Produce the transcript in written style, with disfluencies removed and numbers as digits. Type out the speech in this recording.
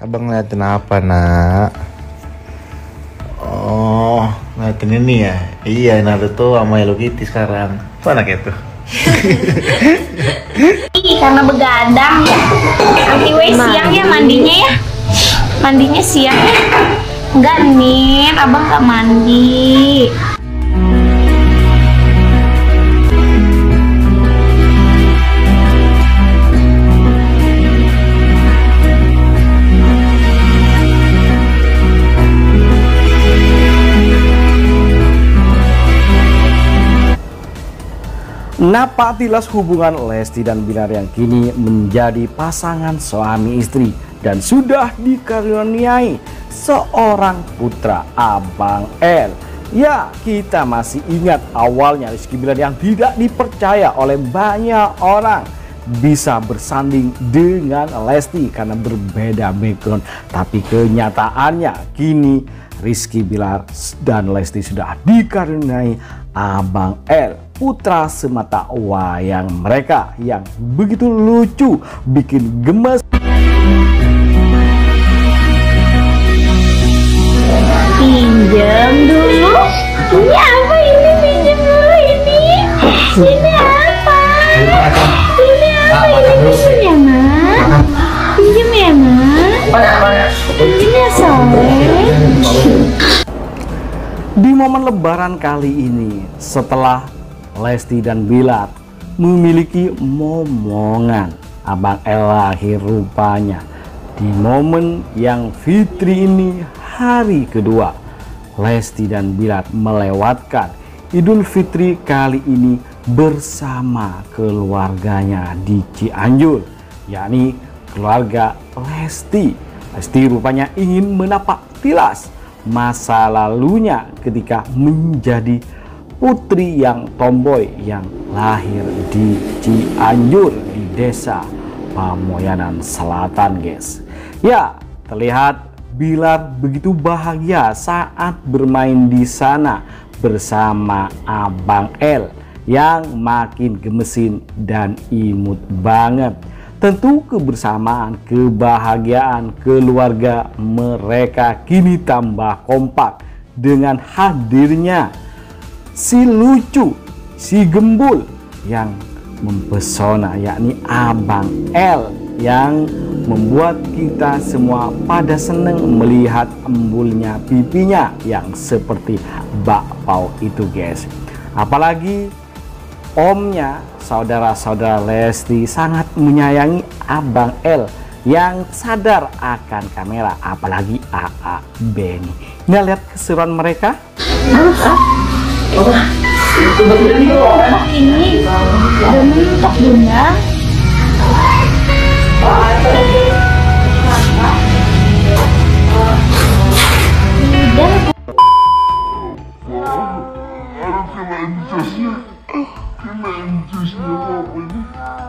Abang ngeliatin apa, nak? Oh, ngeliatin ini ya? Iya, Naruto sama Hello Kitty sekarang. Apa anak itu? Karena begadang ya. Anyway, siang ya mandinya ya. Mandinya siang ya. Enggak, Min. Abang gak mandi. Napak tilas hubungan Lesti dan Billar yang kini menjadi pasangan suami istri dan sudah dikaruniai seorang putra, Abang L. Ya, kita masih ingat awalnya Rizky Billar yang tidak dipercaya oleh banyak orang bisa bersanding dengan Lesti karena berbeda background. Tapi kenyataannya kini Rizky Billar dan Lesti sudah dikaruniai Abang L, putra semata wayang mereka yang begitu lucu, bikin gemes. Pinjam dulu. Ini apa ini? Pinjam dulu ini. Ini apa? Ini apa ini? Pinjam ya, Mak. Pinjam ya, Mak. Pinjam ya, Soleh. Di momen lebaran kali ini, setelah Lesti dan Billar memiliki momongan, Abang L lahir rupanya di momen yang Fitri ini hari kedua. Lesti dan Billar melewatkan Idul Fitri kali ini bersama keluarganya di Cianjur, yakni keluarga Lesti. Lesti rupanya ingin menapak tilas masa lalunya ketika menjadi putri yang tomboy yang lahir di Cianjur di desa Pamoyanan Selatan, guys. Ya, terlihat Billar begitu bahagia saat bermain di sana bersama Abang L yang makin gemesin dan imut banget. Tentu kebersamaan, kebahagiaan keluarga mereka kini tambah kompak dengan hadirnya si lucu, si gembul yang mempesona, yakni Abang L, yang membuat kita semua pada seneng melihat embulnya pipinya yang seperti bakpao itu, guys. Apalagi omnya, saudara-saudara Lesti, sangat menyayangi Abang L yang sadar akan kamera, apalagi AA Benny. Nah, lihat keseruan mereka. Ini udah mentok bunda. Papa. Ya mama, ya mama, papa, aduh kena incasnya papanya.